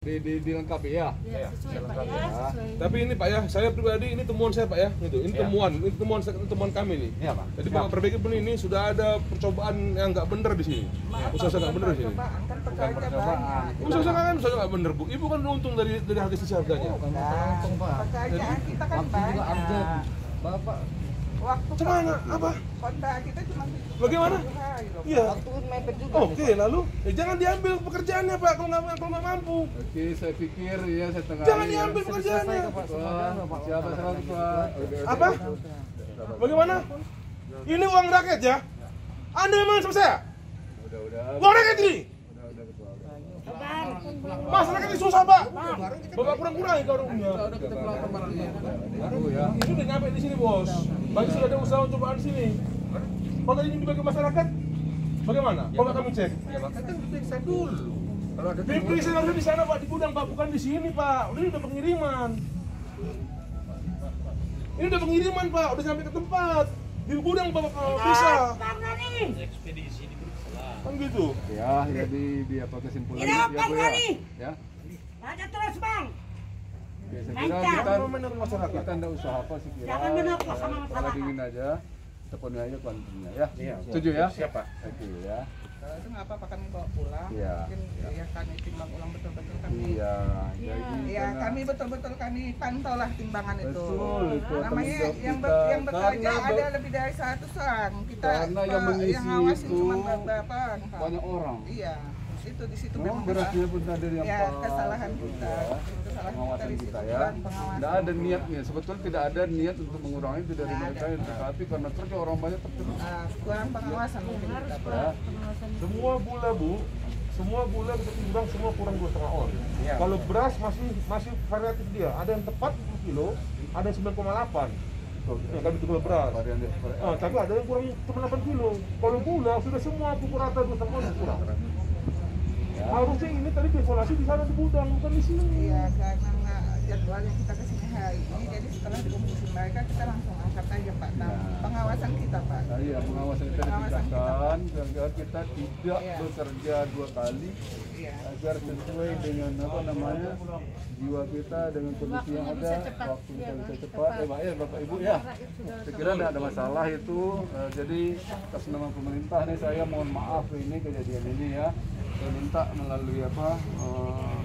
Dilengkapi ya? Ya, sesuai, Pak, ya. Tapi ini Pak ya, saya pribadi ini temuan saya Pak ya, gitu. Ini ya. temuan kami nih. Iya Pak. Jadi Pak perbaiki pun ini sudah ada percobaan yang nggak benar di sini. Usaha nggak benar di sini. Usaha nggak benar Bu. Ibu kan untung dari harga sisi harganya. Untung Pak. Pekerjaan kita kan banyak. Bapak. Waktu mana? Apa? Kontak kita cuma bagaimana? Iya. Waktu mepet juga. Oke, lalu jangan diambil pekerjaannya Pak kalau nggak mampu. Oke, saya pikir ya saya tengah. Jangan diambil pekerjaannya. Siapa salah Pak? Apa? Bagaimana? Ini uang rakyat ya? Anda memang sama saya? Udah. Uang rakyat ini? Masyarakat susah Pak. Bapak kurang-kurangin kalau rumahnya. Itu udah nyampe di sini bos. Bagi sudah ada usaha untuk di sini. Kalau tadi ini dibagi masyarakat, bagaimana? Kalau ya, kami cek. Ya Pak, kita periksa dulu. Kalau ada periksa harusnya di sana Pak, di gudang Pak, bukan di sini Pak. Ini udah pengiriman. Ini udah pengiriman Pak, udah sampai ke tempat. Di gudang Bapak kalau bisa. Ekspedisi di kan gitu. Ya, jadi dia apa kesimpulannya? Ya, Bang Wali. Ya. Ada terus Bang. Kita menurut masyarakat kita tidak usah apa sih kira. Jangan menopos sama masyarakat. Dingin aja, teleponnya aja kontennya ya. Iya. Setuju ya? Siapa? Oke ya. Itu nggak apa-apa kami bawa pulang. Iya. Mungkin ya kami timbang ulang betul-betul kami. Iya. Iya. Kami betul-betul kami pantau lah timbangan itu. Betul. Namanya yang bekerja ada lebih dari 100-an. Kita yang ngawasin cuma beberapa banyak orang. Iya. Itu di situ memang berasnya pun ada yang ya, kesalahan kita pengawasan kita ya. Tidak ada niatnya, sebetulnya tidak ada niat untuk mengurangi itu dari mereka, tetapi karena kerja orang banyak terus. Kurang pengawasan mungkin kita ya. Semua gula Bu, semua gula kita kurang, semua kurang 2,5 on. Ya. Kalau beras masih variatif dia, ada yang tepat 10 kilo, ada yang 9,8. Ya, kami tukar beras. Tapi ada yang kurang cuma 8 kilo. Kalau gula sudah semua pukul rata 2,5 kurang. Harusnya ini tadi isolasi di sana di gudang, bukan di sini. Iya, karena jadwalnya kita kesini hari ini, jadi setelah dikumpulkan mereka kita langsung angkat aja Pak. Nah, pengawasan kita Pak. Iya, pengawasan kita ditingkatkan, agar kita tidak bekerja dua kali, agar sesuai dengan apa namanya jiwa kita dengan kondisi yang ada, waktu kita bisa cepat. Ya Bapak Ibu ya, sekiranya tidak ada masalah itu, jadi atas nama pemerintah nih saya mohon maaf ini kejadian ini ya. Saya minta melalui apa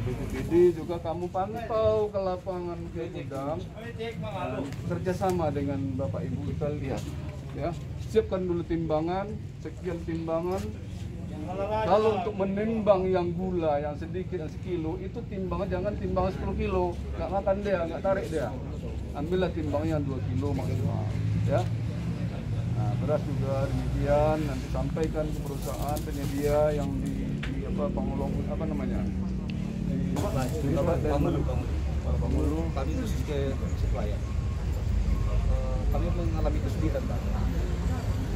BPBD juga kamu pantau ke lapangan ke gudang kerjasama dengan Bapak Ibu kita lihat ya, siapkan dulu timbangan, sekian timbangan. Kalau untuk menimbang yang gula yang sedikit yang sekilo itu timbangan jangan timbangan 10 kilo, nggak makan dia, nggak tarik dia, ambillah timbangan yang 2 kilo maksimal ya. Nah, beras juga demikian, nanti sampaikan ke perusahaan penyedia yang di apa pengulung apa namanya di pengulu kami itu supplier. Kami mengalami kesulitan Pak.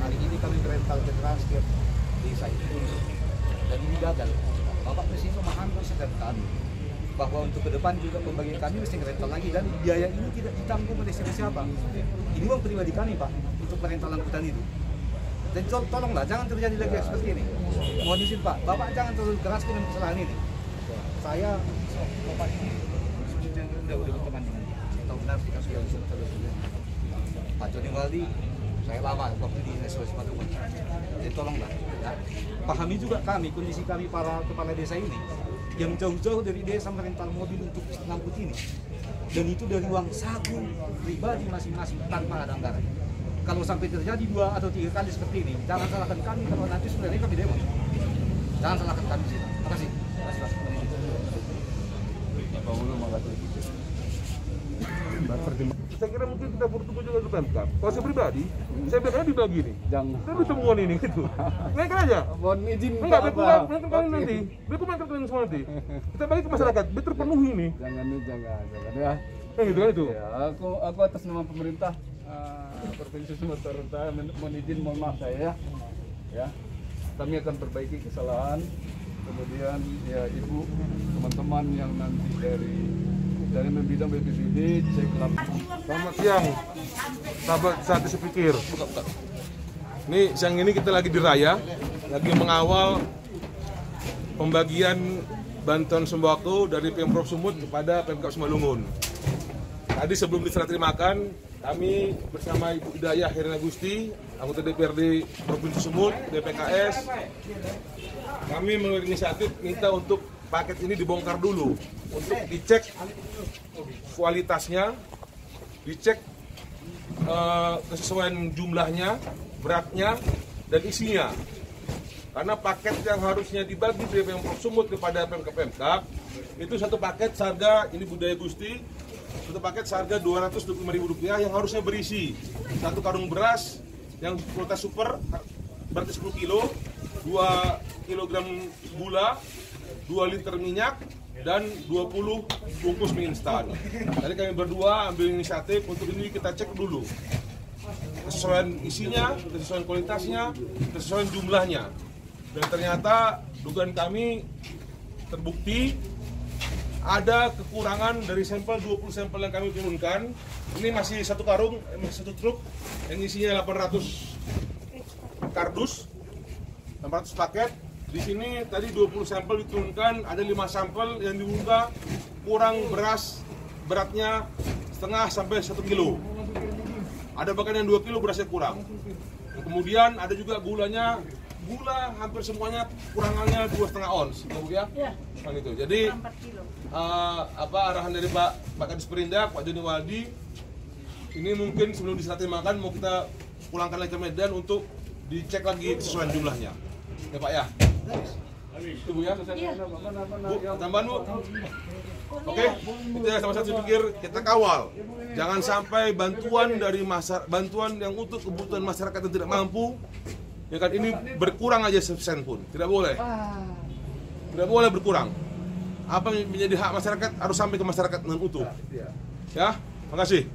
Hari ini kami rental ke transfer desa itu dan ini gagal. Bapak Presiden memahamkan sedangkan bahwa untuk ke depan juga pembagian kami mesti rental lagi dan biaya ini tidak ditanggung oleh siapa-siapa. Ini uang pribadi kami Pak untuk merental angkutan itu. Dan tolonglah jangan terjadi lagi seperti ini. Mohon izin Pak, Bapak jangan terlalu keras dengan kesalahan ini. Saya Bapak ini sudah berteman dengan saya tahu benar di kasus yang sebelumnya. Pak Joni Waldi, saya lama waktu di Sulawesi Selatan. Jadi tolonglah ya. Pahami juga kami kondisi kami para kepala desa ini yang jauh-jauh dari desa merental mobil untuk ngangkut ini. Dan itu dari uang saku pribadi masing-masing tanpa ada anggaran. Kalau sampai terjadi 2 atau 3 kali seperti ini, jangan salahkan kami kalau nanti sebenarnya kami demo. Jangan salahkan kami sih. Terima kasih. Saya kira mungkin kita bertemu juga di Pemkab. Kalau saya pribadi, saya bilang dibagi nih. Jangan. Tapi temuan ini gitu. Naik aja. Mohon izin. Enggak, biar kalian nanti. Biar kalian semua nanti. Kita bagi ke masyarakat, biar terpenuhi nih. Jangan ya. Nah, gitu kan itu. Ya, aku atas nama pemerintah Provinsi Sumut mohon izin, mohon maaf saya ya. Kami akan perbaiki kesalahan. Kemudian ya Ibu, teman-teman yang nanti dari bidang BPBD cek lapangan. Selamat siang. Sahabat satu sepikir. Nih siang ini kita lagi di Raya, lagi mengawal pembagian bantuan sembako dari Pemprov Sumut kepada Pemkab Simalungun. Tadi sebelum diserah terimakan, kami bersama Ibu Budaya Herna Gusti, anggota DPRD Provinsi Sumut, DPKS, kami menginisiatif minta untuk paket ini dibongkar dulu, untuk dicek kualitasnya, dicek kesesuaian jumlahnya, beratnya, dan isinya. Karena paket yang harusnya dibagi dari Pemprov Sumut kepada Pemkab itu satu paket seharga, ini Budaya Gusti, satu paket seharga Rp225.000 yang harusnya berisi satu karung beras yang kualitas super berarti 10 kilo, 2 kilogram gula, 2 liter minyak, dan 20 bungkus mie instan. Tadi kami berdua ambil inisiatif untuk ini kita cek dulu kesesuaian isinya, kesesuaian kualitasnya, kesesuaian jumlahnya. Dan ternyata dugaan kami terbukti ada kekurangan dari sampel, 20 sampel yang kami turunkan. Ini masih satu karung, masih satu truk yang isinya 800 kardus, 600 paket. Di sini tadi 20 sampel diturunkan, ada 5 sampel yang diunggah kurang beras, beratnya setengah sampai 1 kilo. Ada bahkan yang 2 kilo berasnya kurang. Kemudian ada juga gulanya, gula hampir semuanya kurangannya 2,5 ons, ya. Nah, gitu. Jadi arahan dari Pak Kadis Perindak, Pak Joni Waldi, ini mungkin sebelum diserah terimakan mau kita pulangkan lagi ke Medan untuk dicek lagi kesesuaian jumlahnya, ya Pak ya. Itu Bu ya. Bu, tambahan Bu. Oke, kita sama-sama berpikir, kita kawal. Jangan sampai bantuan yang untuk kebutuhan masyarakat yang tidak mampu, ya kan, ini berkurang aja sesen pun, tidak boleh. Tidak boleh berkurang. Apa yang menjadi hak masyarakat harus sampai ke masyarakat dengan utuh. Ya, makasih.